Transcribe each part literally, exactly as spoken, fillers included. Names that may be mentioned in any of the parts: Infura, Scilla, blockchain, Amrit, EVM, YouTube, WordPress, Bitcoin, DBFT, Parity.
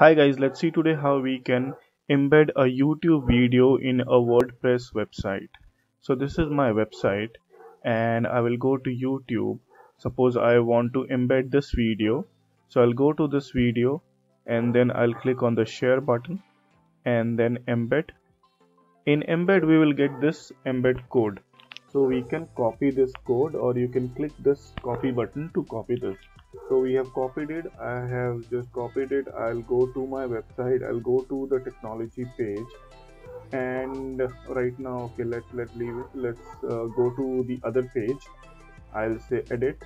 Hi guys, let's see today how we can embed a YouTube video in a WordPress website. So this is my website and I will go to YouTube. Suppose I want to embed this video, so I'll go to this video and then I'll click on the share button and then embed. In embed we will get this embed code, so we can copy this code or you can click this copy button to copy this. So we have copied it. I have just copied it. I'll go to my website. I'll go to the technology page and right now, okay, let's let's leave it. Let's uh, go to the other page. I'll say edit.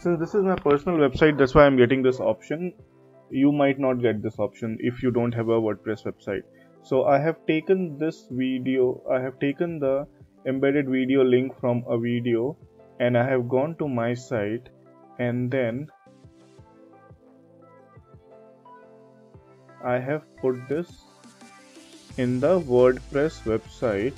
Since this is my personal website, that's why I'm getting this option. You might not get this option if you don't have a WordPress website. So I have taken this video, I have taken the embedded video link from a video and I have gone to my site and then I have put this in the WordPress website.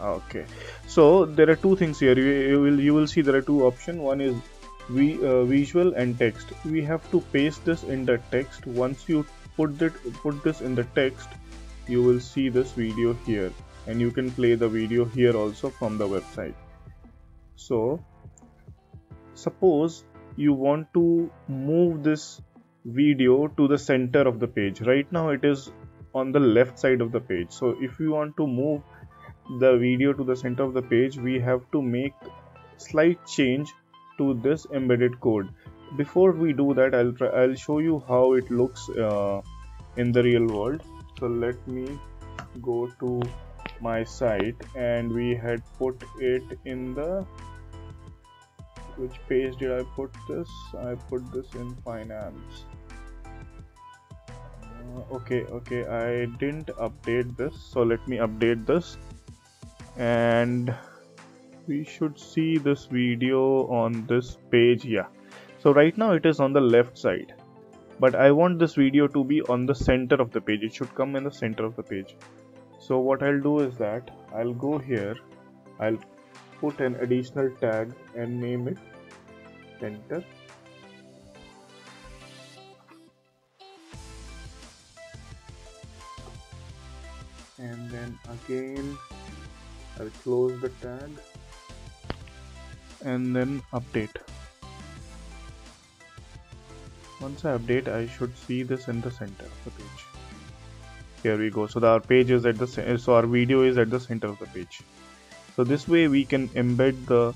Okay, so there are two things here. You, you will you will see there are two options. One is we uh, visual and text. We have to paste this in the text. Once you put that put this in the text, you will see this video here and you can play the video here also from the website. So suppose you want to move this video to the center of the page. Right now it is on the left side of the page, so if you want to move the video to the center of the page, we have to make slight change to this embedded code. Before we do that, I'll try, I'll show you how it looks uh, in the real world. So let me go to my site and we had put it in the, which page did I put this? I put this in finance. Uh, okay, okay, I didn't update this, so let me update this and we should see this video on this page. Yeah, so right now it is on the left side, but I want this video to be on the center of the page. It should come in the center of the page. So what I'll do is that I'll go here, I'll put an additional tag and name it center. And then again I'll close the tag and then update. Once I update, I should see this in the center of the page. Here we go. So the, our page is at the so our video is at the center of the page. So this way we can embed the